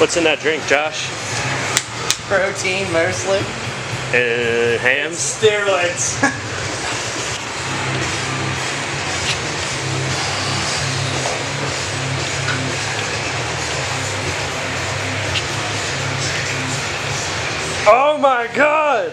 What's in that drink, Josh? Protein, mostly. Ham? Steroids. Oh my God!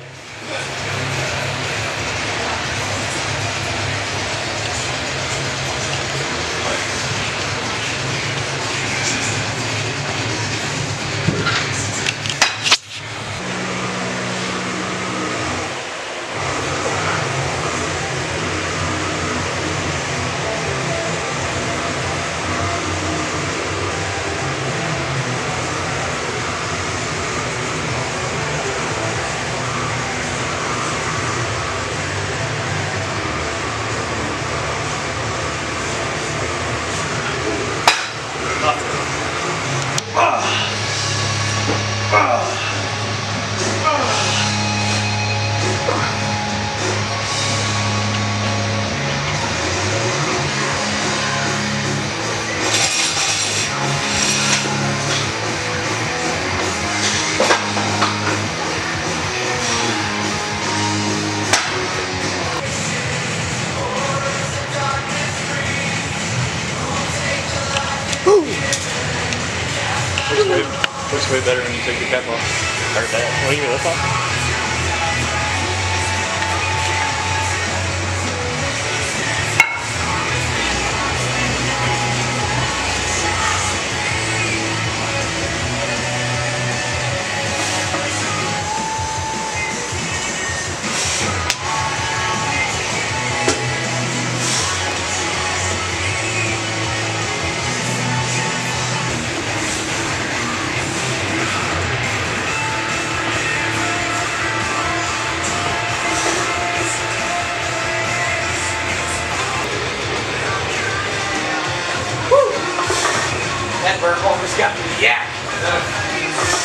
Looks way better when you take your cap off. Or that. What do you lip off? That bird almost got me. Yeah.